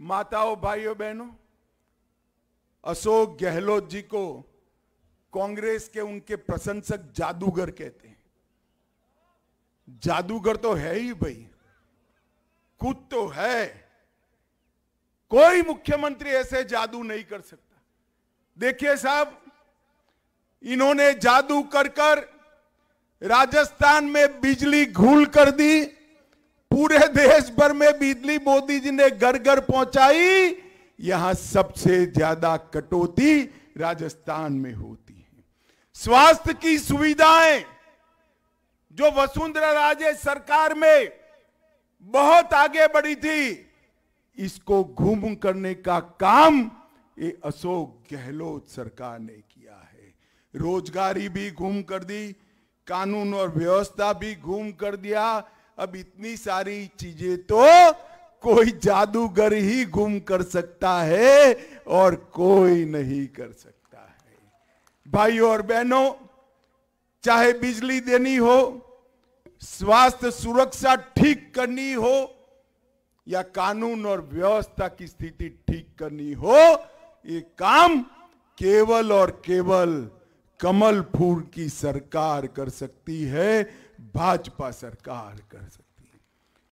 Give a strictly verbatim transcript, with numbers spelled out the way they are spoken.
माताओं, भाइयों, बहनों, अशोक गहलोत जी को कांग्रेस के उनके प्रशंसक जादूगर कहते हैं। जादूगर तो है ही भाई, खुद तो है। कोई मुख्यमंत्री ऐसे जादू नहीं कर सकता। देखिए साहब, इन्होंने जादू कर कर राजस्थान में बिजली घूल कर दी, पूरे देश भर में बिजली मोदी जी ने घर घर पहुंचाई। यहां सबसे ज्यादा कटौती राजस्थान में होती है। स्वास्थ्य की सुविधाएं जो वसुंधरा राजे सरकार में बहुत आगे बढ़ी थी, इसको घूम करने का काम ये अशोक गहलोत सरकार ने किया है। रोजगारी भी घूम कर दी, कानून और व्यवस्था भी घूम कर दिया। अब इतनी सारी चीजें तो कोई जादूगर ही घूम कर सकता है और कोई नहीं कर सकता है। भाइयों और बहनों, चाहे बिजली देनी हो, स्वास्थ्य सुरक्षा ठीक करनी हो या कानून और व्यवस्था की स्थिति ठीक करनी हो, ये काम केवल और केवल कमल फूल की सरकार कर सकती है, भाजपा सरकार कर सकती है।